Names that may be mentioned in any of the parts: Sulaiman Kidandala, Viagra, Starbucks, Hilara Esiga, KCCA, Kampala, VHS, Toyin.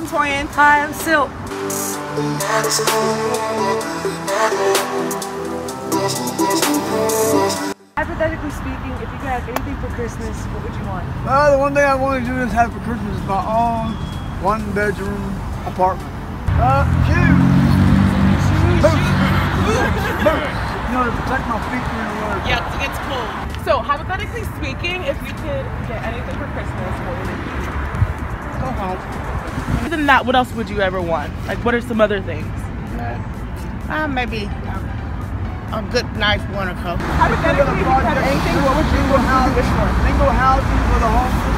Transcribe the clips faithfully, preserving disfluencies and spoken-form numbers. I'm Toyin. Hi, I'm Silk. Hypothetically speaking, if you could have anything for Christmas, what would you want? Well, the one thing I want to do is have for Christmas is my own one-bedroom apartment. Uh, shoes. You know, to protect my feet from the water. Yeah, it's cold. So, hypothetically speaking, if you could get anything for Christmas, what would it be? Go home. Other than that, what else would you ever want? Like, what are some other things? Uh, maybe a good, nice winter coat. Hypothetically, if you could have anything, what would you want? Single housing for the homeless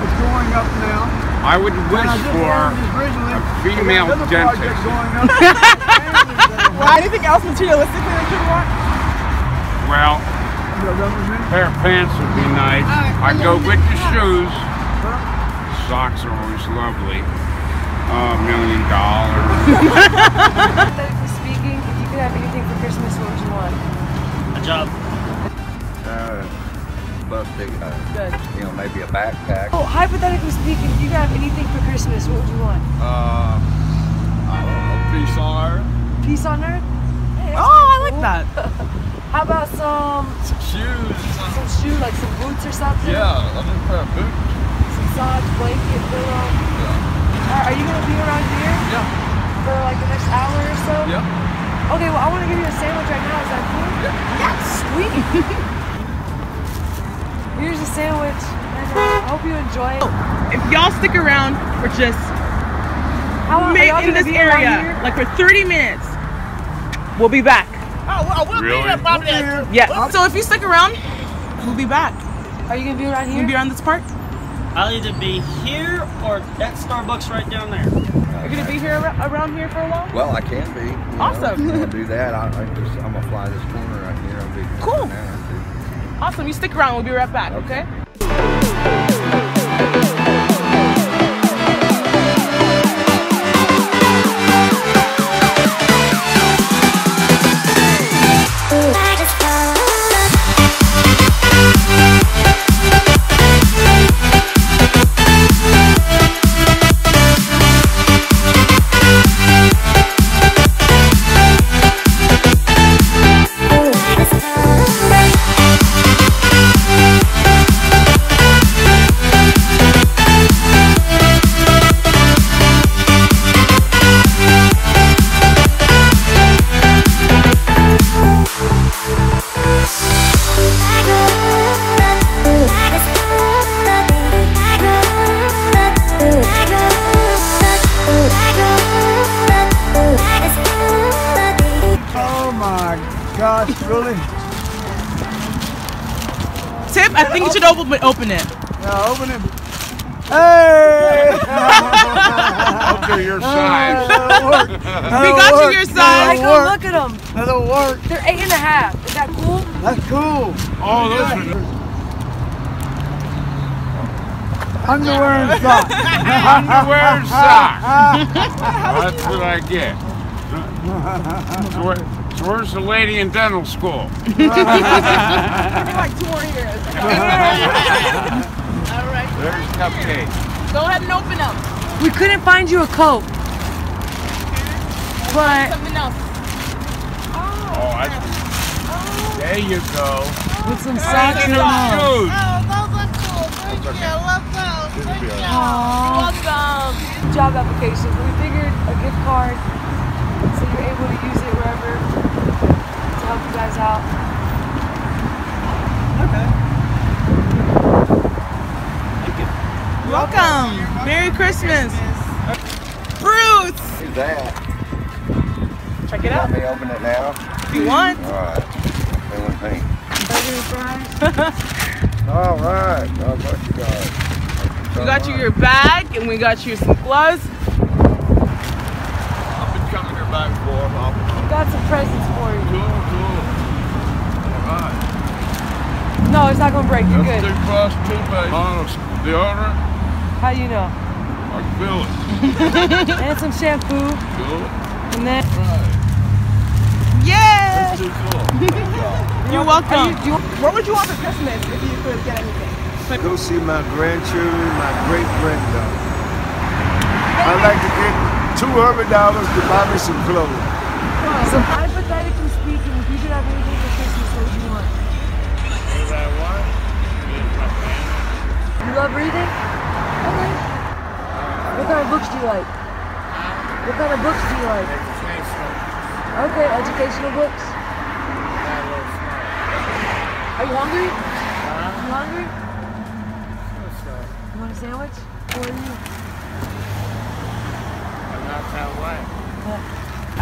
is going up now. I would wish for a female dentist. Well, anything else materialistically that you want? Well, a pair of pants would be nice. Uh, I go with the shoes. Socks are always lovely. A uh, million dollars. Speaking, if you could have anything for Christmas, what would you want? A job. Uh, Bus big, uh, Good. You know, maybe a backpack. Oh, hypothetically speaking, if you could have anything for Christmas, what would you want? Uh, I don't know, peace on earth. Peace on earth? Hey, oh, I cool. like that. How about some... Some shoes. Some shoes, like some boots or something? Yeah, I think a pair of boots. Some socks, blanket, pillow. Yeah. Are, are you going to be around here? Yeah. For like the next hour or so? Yeah. Okay, well, I want to give you a sandwich right now. Is that cool? Yeah. That's sweet. Here's a sandwich, and I hope you enjoy it. If y'all stick around for just How in this area, like for thirty minutes, we'll be back. Oh, we'll, we'll really? be up there. Yeah, so if you stick around, we'll be back. Are you going to be around here? We'll be around this park? I'll either be here or that Starbucks right down there. You're going to be here around here for a while? Well, I can be. You awesome. Know, if I do that, I, I just, I'm going to fly this corner right here. I'll be cool. Now. Awesome, you stick around, we'll be right back, okay? Gosh, really? Tip, I think you should open it. Open it. Yeah, open it. Hey! Up to your size. Uh, we got work. you your size. Go look at them. That'll work. They're eight and a half. Is that cool? That's cool. Oh, those yeah. are. Underwear and socks. Underwear and socks. That's what I get. So what? Where's the lady in dental school? We're like two more years. All right. There's cupcake. Go ahead and open up. We couldn't find you a coat. Okay. But something else. Oh, oh I, oh. There you go. With some socks and shoes. Oh, those are cool. Thank you. I love those. Thank you. Awesome. Job applications. We figured a gift card so you're able to use it wherever. Help you guys out. Okay. Thank you. Welcome. Welcome. Merry Christmas. Christmas. Bruce! Who's that? Check it out. Let me open it now. If you want. Alright. They want paint. Alright. God bless you guys. We got you your bag and we got you some gloves. Back for we got some presents for you. Cool, cool. Alright. No, it's not gonna break. You're That's good. Two plus two, baby. Honest. The owner? How you know? I can feel it. And some shampoo. Cool. And then. Right. Yeah! That's too cool. You're welcome. You, you, what would you want for Christmas if you could get anything? Go see my grandchildren, my great granddaughter. I'd like to get two hundred dollars to buy me some clothes. So hypothetically speaking, if you could have anything for Christmas, what would you want? What would I want? You love reading? Okay. What kind of books do you like? What kind of books do you like? Educational. Okay, educational books. Are you hungry? Are you hungry? You want a sandwich? Or are you? I'm not that way.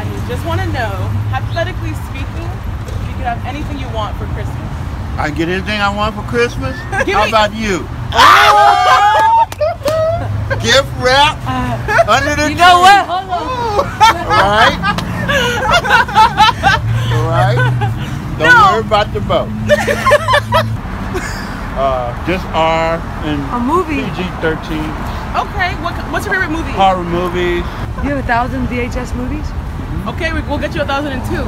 I just want to know, hypothetically speaking, if you could have anything you want for Christmas. I get anything I want for Christmas? How about you? Oh! Gift wrap uh, under the tree. You know what? Hold on. All right. All right. Don't no. worry about the boat. Uh, just R and a movie. P G thirteen. Okay. What, what's your favorite movie? Horror movies. You have a thousand V H S movies? Mm-hmm. Okay, we, we'll get you a thousand and two.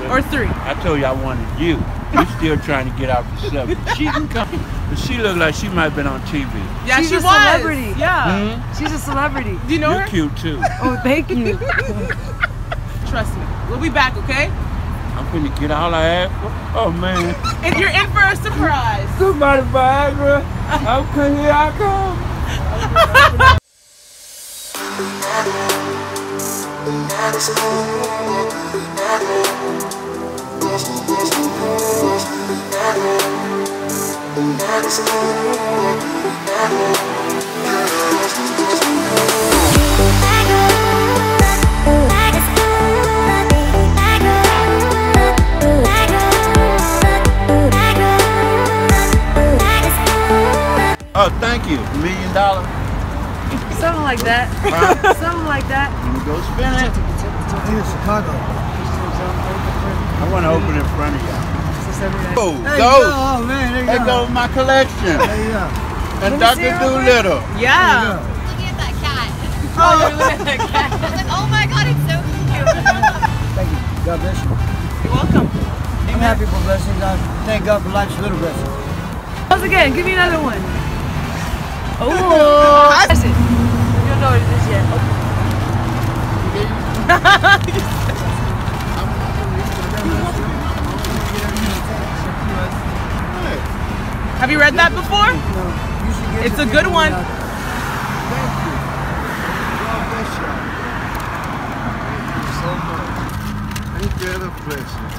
But or three. I told you I wanted you. You're still trying to get out for seven. She can come. But she looked like she might have been on T V. Yeah, she's she a was. celebrity. Yeah. Mm-hmm. She's a celebrity. Do you know You're her? You're cute too. Oh, thank you. Trust me. We'll be back, okay? I'm finna get all I have for. Oh, man. If you're in for a surprise. Somebody Viagra. Okay, here I come. Oh, thank you. A million dollars. Something like that. Right. Something like that. Let me go spin it. Here in Chicago. I want to open in front of y'all. Oh, those. Oh, man. There you go. That goes my collection. There you go. And Doctor Dolittle. Yeah. Looking at that cat. Oh, you're looking at that cat. I was like, oh my God, it's so cute. Thank you. God bless you. You're welcome. Amen. I'm happy for blessings. I thank God for life's little blessings. Once again, give me another one. Oh, what is it? You don't know what it is yet. Have you read that before? No. It's a good one. Thank you. God bless you. Thank you so much. Thank you for the blessings.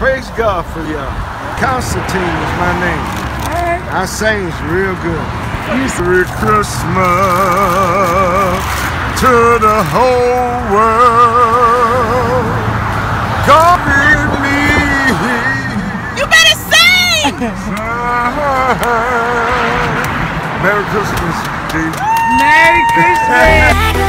Praise God for y'all. Constantine is my name. Right. I sing real good. Merry Christmas to the whole world. God give me. You better sing! Merry Christmas, G. Merry Christmas!